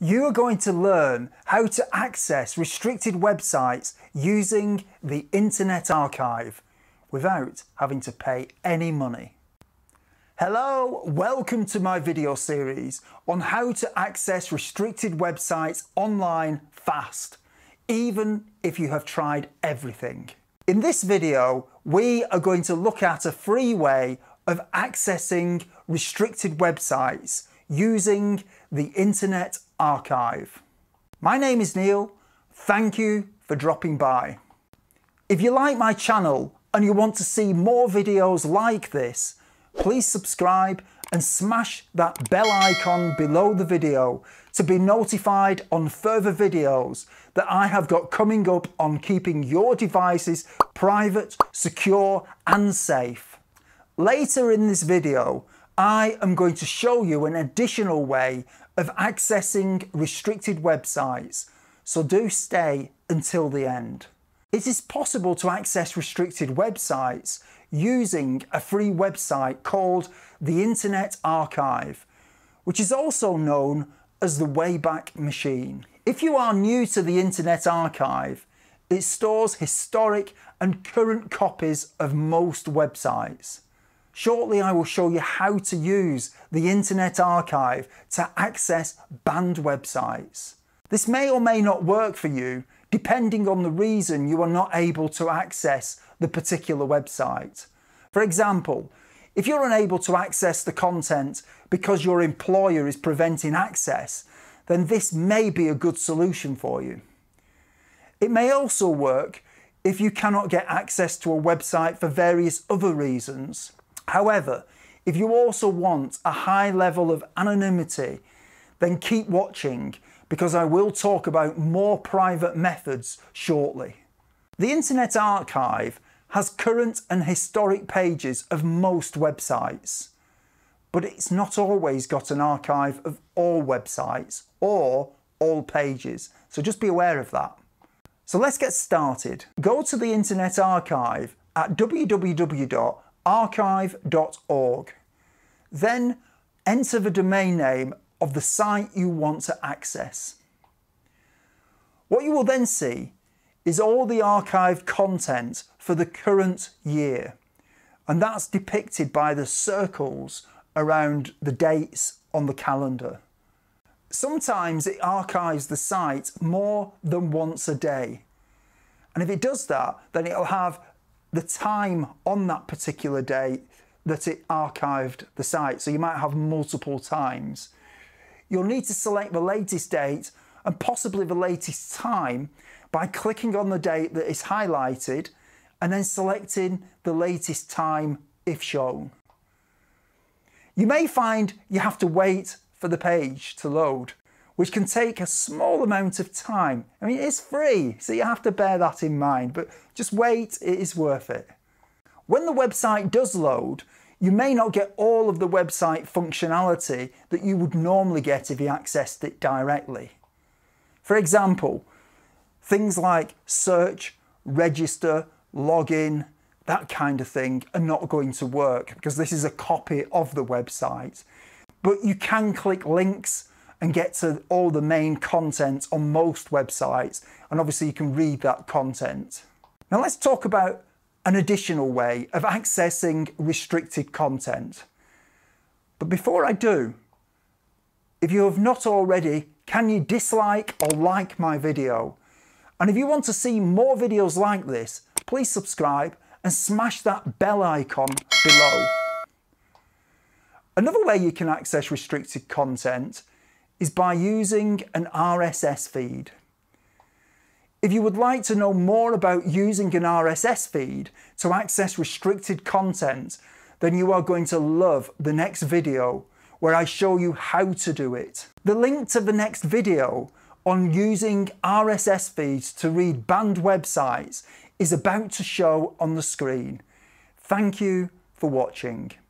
You are going to learn how to access restricted websites using the Internet Archive without having to pay any money. Hello, welcome to my video series on how to access restricted websites online fast, even if you have tried everything. In this video, we are going to look at a free way of accessing restricted websites using the Internet Archive. My name is Neil. Thank you for dropping by. If you like my channel and you want to see more videos like this, please subscribe and smash that bell icon below the video to be notified on further videos that I have got coming up on keeping your devices private, secure and safe. Later in this video, I am going to show you an additional way of accessing restricted websites, so do stay until the end. It is possible to access restricted websites using a free website called the Internet Archive, which is also known as the Wayback Machine. If you are new to the Internet Archive, it stores historic and current copies of most websites. Shortly, I will show you how to use the Internet Archive to access banned websites. This may or may not work for you, depending on the reason you are not able to access the particular website. For example, if you're unable to access the content because your employer is preventing access, then this may be a good solution for you. It may also work if you cannot get access to a website for various other reasons. However, if you also want a high level of anonymity, then keep watching because I will talk about more private methods shortly. The Internet Archive has current and historic pages of most websites, but it's not always got an archive of all websites or all pages, so just be aware of that. So let's get started. Go to the Internet Archive at www.archive.org. Then enter the domain name of the site you want to access. What you will then see is all the archived content for the current year, and that's depicted by the circles around the dates on the calendar. Sometimes it archives the site more than once a day, and if it does that, then it'll have the time on that particular date that it archived the site. So you might have multiple times. You'll need to select the latest date and possibly the latest time by clicking on the date that is highlighted and then selecting the latest time if shown. You may find you have to wait for the page to load, which can take a small amount of time. I mean, it's free, so you have to bear that in mind, but just wait, it is worth it. When the website does load, you may not get all of the website functionality that you would normally get if you accessed it directly. For example, things like search, register, login, that kind of thing are not going to work because this is a copy of the website. But you can click links and get to all the main content on most websites, and obviously you can read that content. Now let's talk about an additional way of accessing restricted content. But before I do, if you have not already, can you dislike or like my video? And if you want to see more videos like this, please subscribe and smash that bell icon below. Another way you can access restricted content is by using an RSS feed. If you would like to know more about using an RSS feed to access restricted content, then you are going to love the next video where I show you how to do it. The link to the next video on using RSS feeds to read banned websites is about to show on the screen. Thank you for watching.